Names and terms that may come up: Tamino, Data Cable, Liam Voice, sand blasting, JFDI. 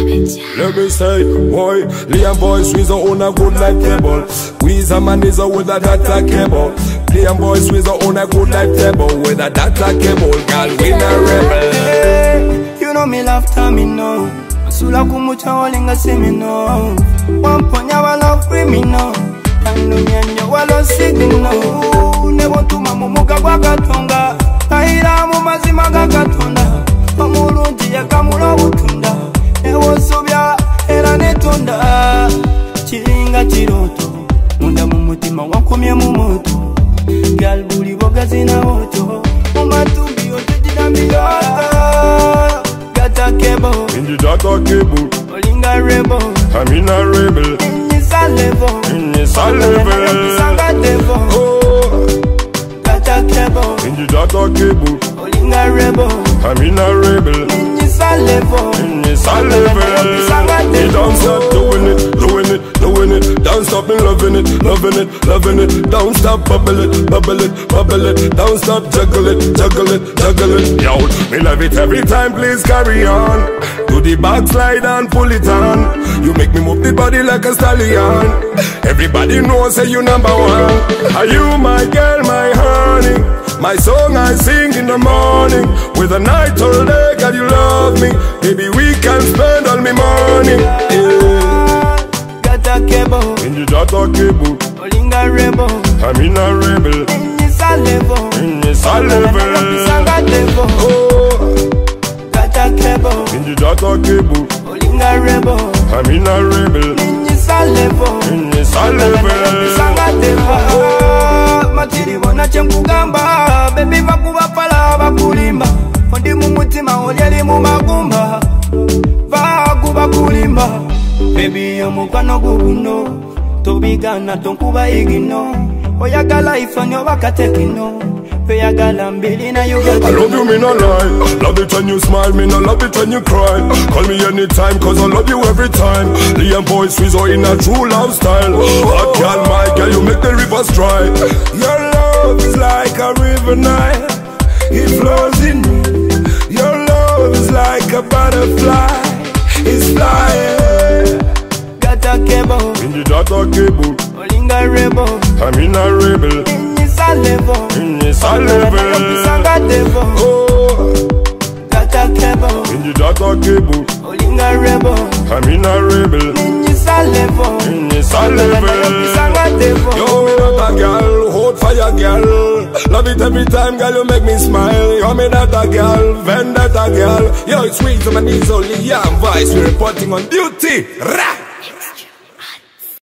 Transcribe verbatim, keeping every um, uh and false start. Let me say, boy, Liam Voice, we own a good life table. We a man is with a data cable. Liam Voice, we own a good life table. With a data cable, girl, we a rebel. Hey, you know me love Tamino. Asula kumucha walenga semino. Wamponya wala criminal. Tando mianyo walo signal. Nebo tuma mumuga wakatonga. Tahira mumazima gakatonda. Pamulunji ya kamula utunda. Ewo sobya era netonda. Chiringa chiroto. Munda mumutima wakomye mumoto. Galbuli boga zina oto. Mumatumbi yote jinamiyota. Data cable. Indi data cable. Olinga rebel. Tamina rebel. Inyisa level. Inyisa level. Inyisa level. Oh. Data cable. Indi data cable. Olinga rebel. Tamina rebel. Inyisa level. Inyisa level. He don't stop doing it, doing it, doing it. Don't stop me loving it, loving it, loving it. Don't stop bubble it, bubble it, bubble it. Don't stop juggle it, juggle it, juggle it. Yo, me love it every time, please carry on. Do the backslide and pull it on. You make me move the body like a stallion. Everybody knows say you number one. Are you my girl, my honey? My song I sing in the morning. With a night all day, God you love me. Baby, we can spend all me money. Yeah. Data cable. In the data cable. Olinga rebel. Tamina rebel. Inyisa level. Inyisa level. Inyisa level. Oh. Data cable. In the data cable. Olinga rebel. Tamina rebel. Inyisa level. Inyisa level. Inyisa level. Matiribona chemkugamba baby bakubapala bakulimba ndi mu mutima olyali mu magumba bakubakulimba baby omukano gubuno tobigana tonkuba igino oyagala ifanyo bakatekino. I love you, me no lie. Love it when you smile, me no love it when you cry. Call me anytime, cause I love you every time. Liam Voice is all in a true love style. Hot girl, my girl, you make the rivers dry. Your love is like a river Nile, it flows in me. Your love is like a butterfly, it's flying. Data cable. In the data cable. Olinga rebel. Tamina rebel. Inyisa level. Inyisa level. Oh. Data cable. In the data cable. Olinga rebel. Tamina rebel. Inyisa level. Inyisa level. Yo, me data girl, hot fire girl. Love it every time, girl, you make me smile. Yo, me data girl, vendetta girl. Yo, it's sweet to my knees only. Liam Voice, we're reporting on duty. Rah!